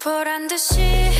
put on the sheet.